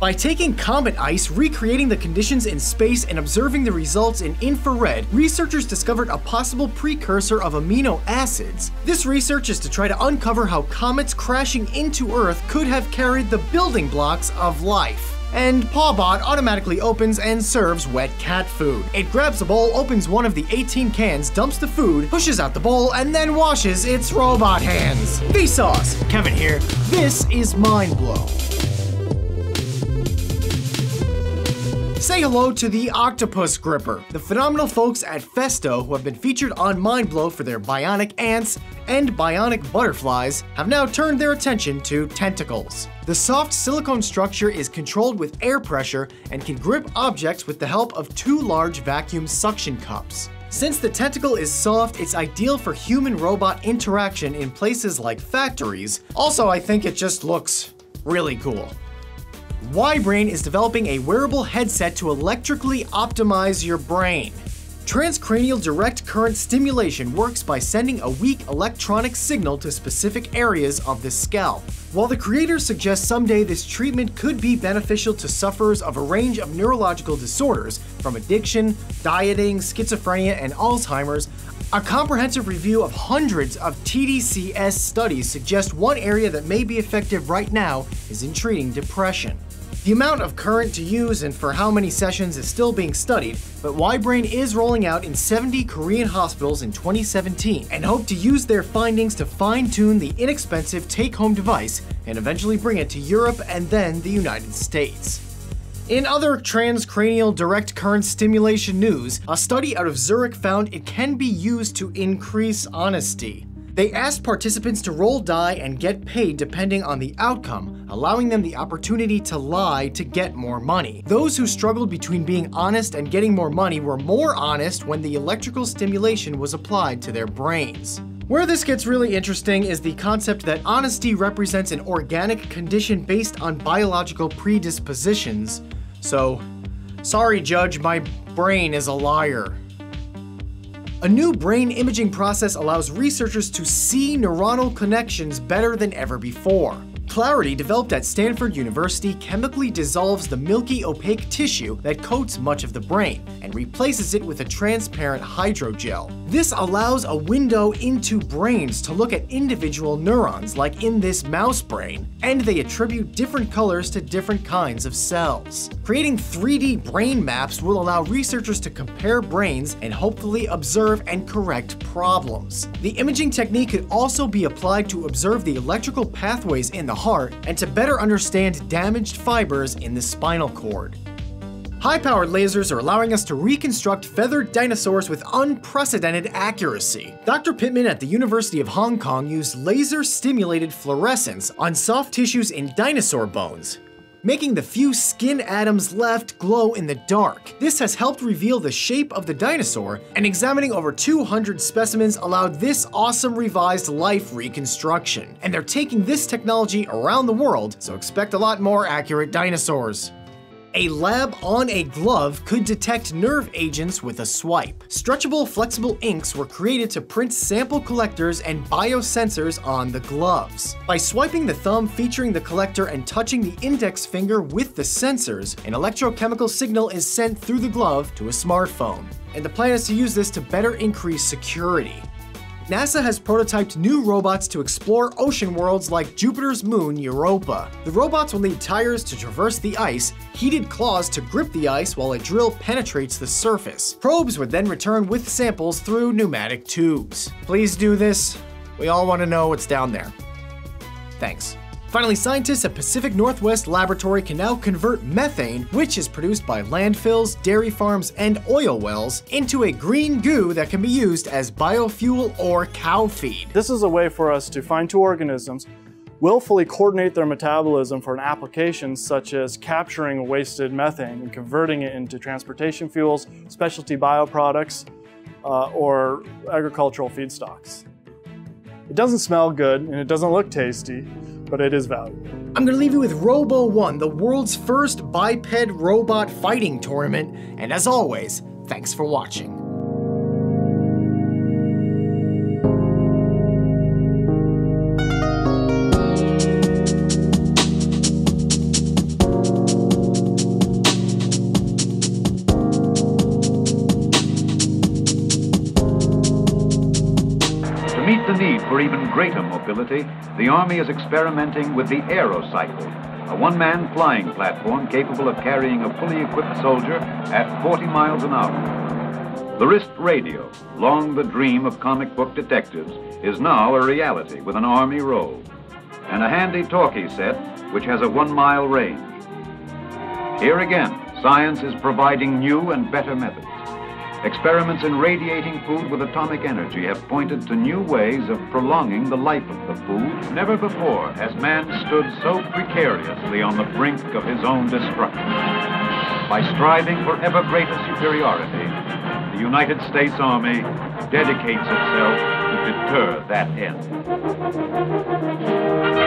By taking comet ice, recreating the conditions in space, and observing the results in infrared, researchers discovered a possible precursor of amino acids. This research is to try to uncover how comets crashing into Earth could have carried the building blocks of life. And PawBot automatically opens and serves wet cat food. It grabs a bowl, opens one of the 18 cans, dumps the food, pushes out the bowl, and then washes its robot hands. Vsauce, Kevin here. This is Mind Blow. Say hello to the octopus gripper, the phenomenal folks at Festo who have been featured on Mind Blow for their bionic ants and bionic butterflies have now turned their attention to tentacles. The soft silicone structure is controlled with air pressure and can grip objects with the help of two large vacuum suction cups. Since the tentacle is soft, it's ideal for human-robot interaction in places like factories. Also, I think it just looks really cool. YBrain is developing a wearable headset to electrically optimize your brain. Transcranial direct current stimulation works by sending a weak electronic signal to specific areas of the scalp. While the creators suggest someday this treatment could be beneficial to sufferers of a range of neurological disorders, from addiction, dieting, schizophrenia, and Alzheimer's, a comprehensive review of hundreds of tDCS studies suggests one area that may be effective right now is in treating depression. The amount of current to use and for how many sessions is still being studied, but YBrain is rolling out in 70 Korean hospitals in 2017 and hope to use their findings to fine-tune the inexpensive take-home device and eventually bring it to Europe and then the United States. In other transcranial direct current stimulation news, a study out of Zurich found it can be used to increase honesty. They asked participants to roll die and get paid depending on the outcome, allowing them the opportunity to lie to get more money. Those who struggled between being honest and getting more money were more honest when the electrical stimulation was applied to their brains. Where this gets really interesting is the concept that honesty represents an organic condition based on biological predispositions. So, sorry Judge, my brain is a liar. A new brain imaging process allows researchers to see neuronal connections better than ever before. Clarity, developed at Stanford University, chemically dissolves the milky opaque tissue that coats much of the brain and replaces it with a transparent hydrogel. This allows a window into brains to look at individual neurons, like in this mouse brain, and they attribute different colors to different kinds of cells. Creating 3D brain maps will allow researchers to compare brains and hopefully observe and correct problems. The imaging technique could also be applied to observe the electrical pathways in the heart and to better understand damaged fibers in the spinal cord. High-powered lasers are allowing us to reconstruct feathered dinosaurs with unprecedented accuracy. Dr. Pittman at the University of Hong Kong used laser-stimulated fluorescence on soft tissues in dinosaur bones, making the few skin atoms left glow in the dark. This has helped reveal the shape of the dinosaur, and examining over 200 specimens allowed this awesome revised life reconstruction. And they're taking this technology around the world, so expect a lot more accurate dinosaurs. A lab on a glove could detect nerve agents with a swipe. Stretchable, flexible inks were created to print sample collectors and biosensors on the gloves. By swiping the thumb featuring the collector and touching the index finger with the sensors, an electrochemical signal is sent through the glove to a smartphone. And the plan is to use this to better increase security. NASA has prototyped new robots to explore ocean worlds like Jupiter's moon Europa. The robots will need tires to traverse the ice, heated claws to grip the ice while a drill penetrates the surface. Probes would then return with samples through pneumatic tubes. Please do this. We all want to know what's down there. Thanks. Finally, scientists at Pacific Northwest Laboratory can now convert methane, which is produced by landfills, dairy farms, and oil wells, into a green goo that can be used as biofuel or cow feed. This is a way for us to find two organisms, willfully coordinate their metabolism for an application such as capturing wasted methane and converting it into transportation fuels, specialty bioproducts, or agricultural feedstocks. It doesn't smell good and it doesn't look tasty, but it is valuable. I'm gonna leave you with ROBO-ONE, the world's first biped robot fighting tournament. And as always, thanks for watching. for even greater mobility, the Army is experimenting with the AeroCycle, a one-man flying platform capable of carrying a fully equipped soldier at 40 miles an hour. The wrist radio, long the dream of comic book detectives, is now a reality with an Army roll, and a handy talkie set which has a 1-mile range. Here again, science is providing new and better methods. Experiments in radiating food with atomic energy have pointed to new ways of prolonging the life of the food. Never before has man stood so precariously on the brink of his own destruction. By striving for ever greater superiority, the United States Army dedicates itself to deter that end.